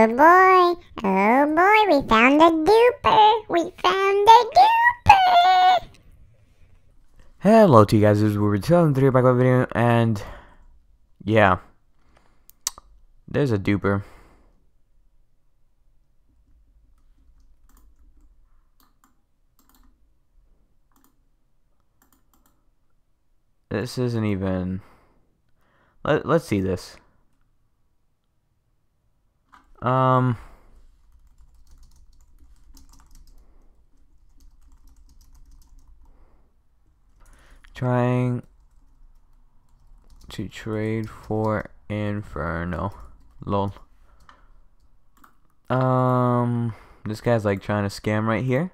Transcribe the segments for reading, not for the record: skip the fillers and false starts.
Oh boy, we found a duper! We found a duper! Hello to you guys, this is Weird73 back with a video, and yeah, there's a duper. This isn't even... Let's see this. Trying to trade for Inferno. Lol. This guy's like trying to scam right here.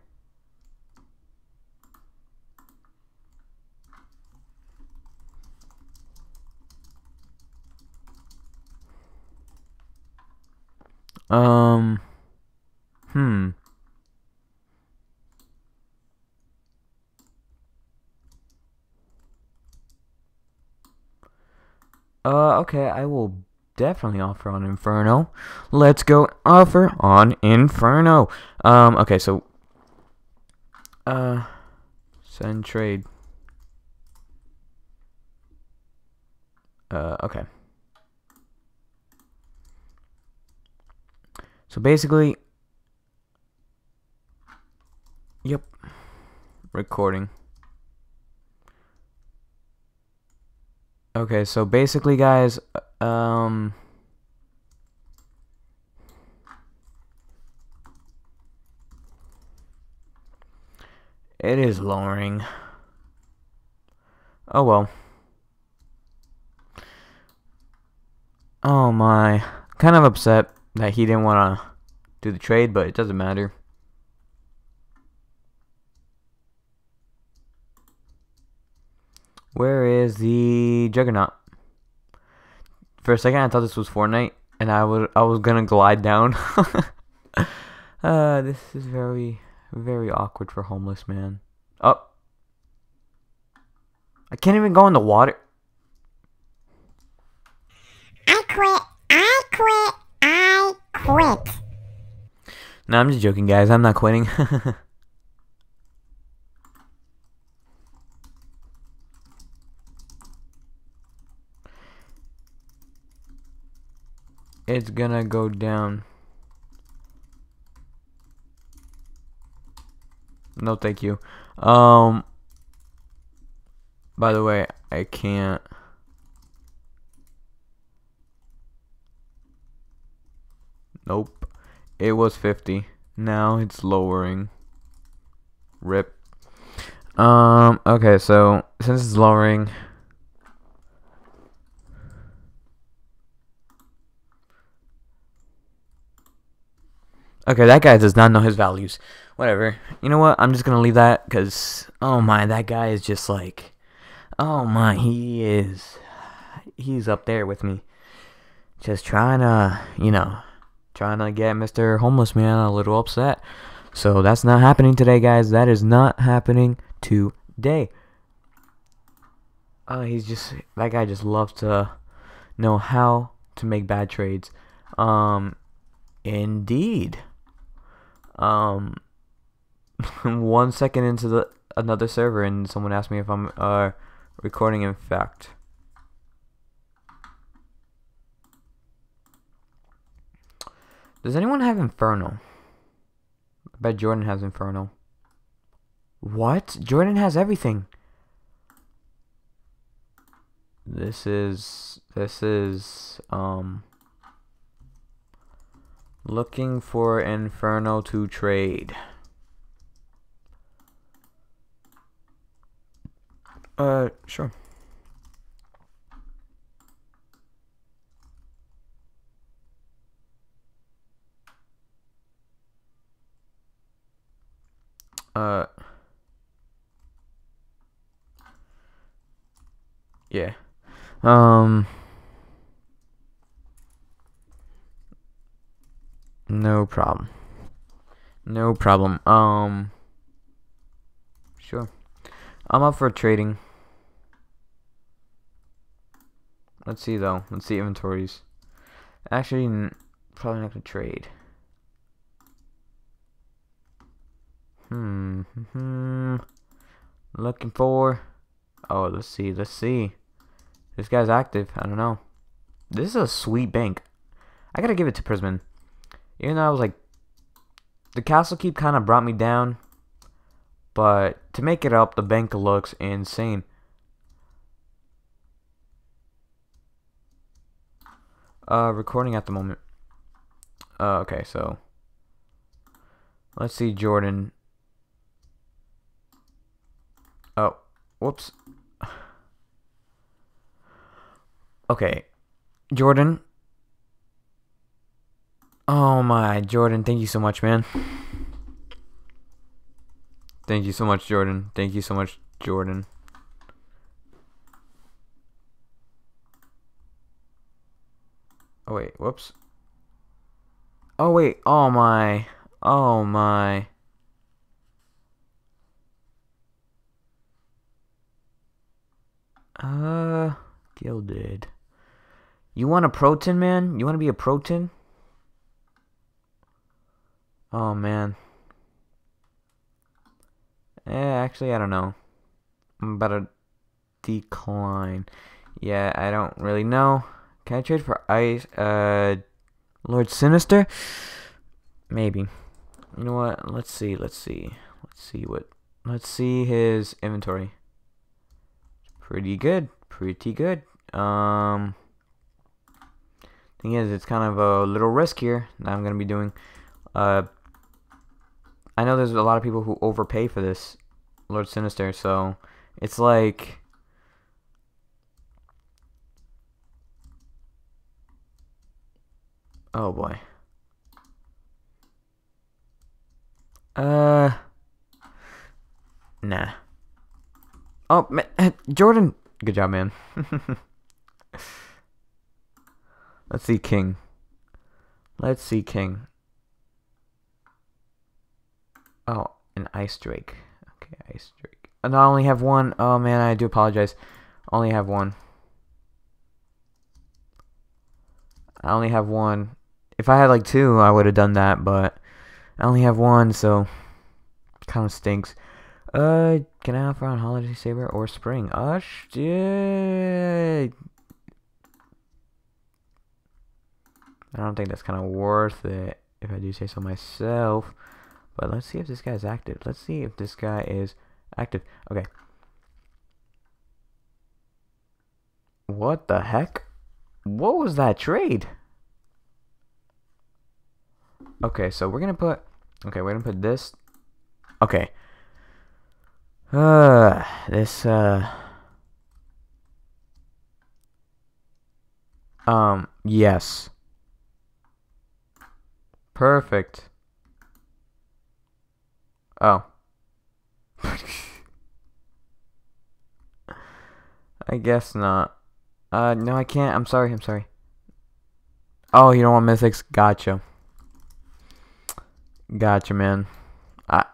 Okay, I will definitely offer on Inferno. Let's go offer on Inferno. Okay, so send trade. Okay. So basically, yep, recording. Okay, so basically, guys, it is lowering. Oh well. Oh my, kind of upset that he didn't want to do the trade, but it doesn't matter. Where is the Juggernaut? For a second I thought this was Fortnite and I was gonna glide down. This is very, very awkward for homeless man. Oh, I can't even go in the water. I quit. I quit. I quit. No, I'm just joking, guys. I'm not quitting. It's gonna go down. No, thank you. By the way, I can't. Nope. It was 50. Now it's lowering. Rip. Okay, so since it's lowering, okay, that guy does not know his values. Whatever. You know what? I'm just gonna leave that because, oh my, that guy is just like, oh my, he is. He's up there with me. Just trying to, you know, trying to get Mr. Homeless Man a little upset. So that's not happening today, guys. That is not happening today. He's just, that guy just loves to know how to make bad trades. Indeed. 1 second into the another server and someone asked me if I'm recording. In fact, does anyone have Inferno? I bet Jordan has Inferno. What? Jordan has everything. This is looking for Inferno to trade. Sure. Yeah. No problem. No problem. Sure. I'm up for trading. Let's see though. Let's see inventories. Actually, probably not gonna trade. Looking for. Oh, let's see. Let's see. This guy's active. I don't know. This is a sweet bank. I gotta give it to Prisman. Even though I was like, the castle keep kind of brought me down, but to make it up, the bank looks insane. Recording at the moment. Okay, so let's see, Jordan. Oh, whoops. Okay, Jordan. Oh my, Jordan, thank you so much, man. Thank you so much, Jordan. Thank you so much, Jordan. Oh wait, whoops. Oh wait, oh my. Oh my. Gilded. You want a proton, man? You want to be a proton? Oh man. Actually, I don't know. I'm about to decline. Yeah, I don't really know. Can I trade for Ice? Lord Sinister? Maybe. You know what? Let's see. Let's see. Let's see what. Let's see his inventory. Pretty good. Pretty good. Thing is, it's kind of a little risk here that I'm gonna be doing. I know there's a lot of people who overpay for this Lord Sinister, so it's like oh boy. Nah. Oh, man. Jordan, good job, man. Let's see, King. Let's see, King. Oh, an Ice Drake. Okay, Ice Drake. And I only have one. Oh, man, I do apologize. I only have one. I only have one. If I had, like, two, I would have done that, but I only have one, so kind of stinks. Can I offer on Holiday Saber or Spring? Yeah. I don't think that's kind of worth it, if I do say so myself. But let's see if this guy's active. Let's see if this guy is active. Okay. What the heck? What was that trade? Okay, so we're gonna put. Okay, we're gonna put this. Okay. This. Yes. Perfect. Oh. I guess not. No, I can't. I'm sorry. I'm sorry. Oh, you don't want mythics? Gotcha. Gotcha, man.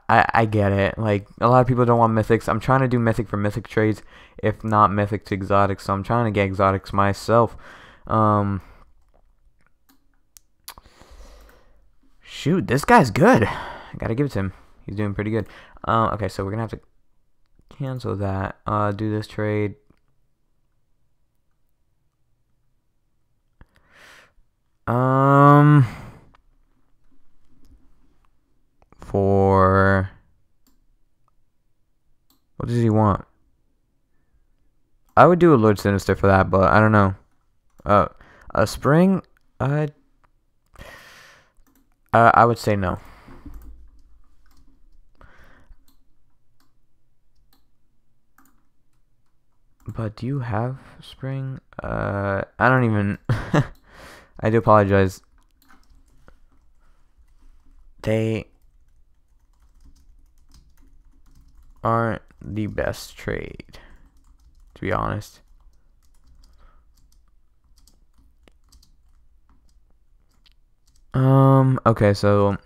I get it. Like, a lot of people don't want mythics. I'm trying to do mythic for mythic trades, if not mythic to exotics. So I'm trying to get exotics myself. Shoot, this guy's good. I gotta give it to him. He's doing pretty good. Okay, so we're gonna have to cancel that. Do this trade. For what does he want? I would do a Lord Sinister for that, but I don't know. A Spring. I would say no. But do you have Spring? I don't even. I do apologize. They aren't the best trade, to be honest. Okay, so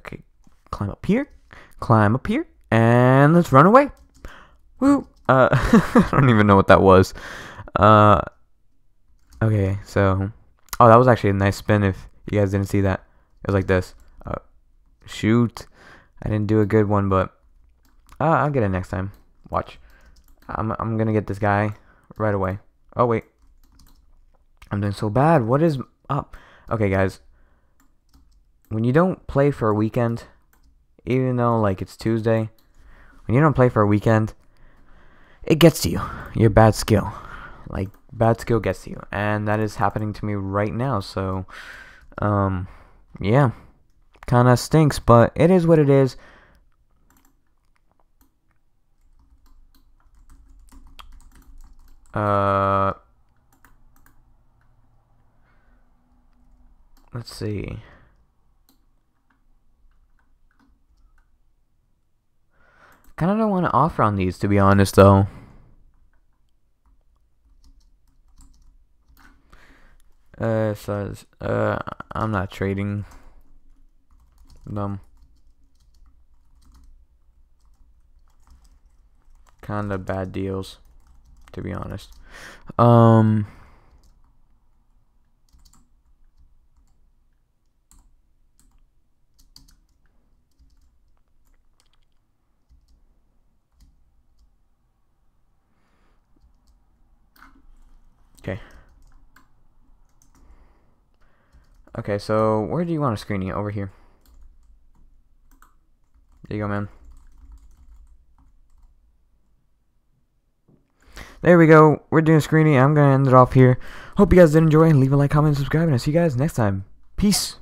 okay, climb up here. Climb up here and let's run away. Woo! I don't even know what that was. Okay, so... Oh, that was actually a nice spin if you guys didn't see that. It was like this. Shoot. I didn't do a good one, but... I'll get it next time. Watch. I'm gonna get this guy right away. Oh, wait. I'm doing so bad. What is up? Okay, guys. When you don't play for a weekend, even though, like, it's Tuesday, when you don't play for a weekend, it gets to you. Your bad skill. Like, bad skill gets to you. And that is happening to me right now. So, yeah. Kind of stinks, but it is what it is. Let's see. I kind of don't want to offer on these, to be honest, though. So I'm not trading them. Kind of bad deals, to be honest. Okay. Okay, so where do you want to screen you? Over here. There you go, man. There we go. We're doing screening. I'm going to end it off here. Hope you guys did enjoy. Leave a like, comment, and subscribe. And I'll see you guys next time. Peace.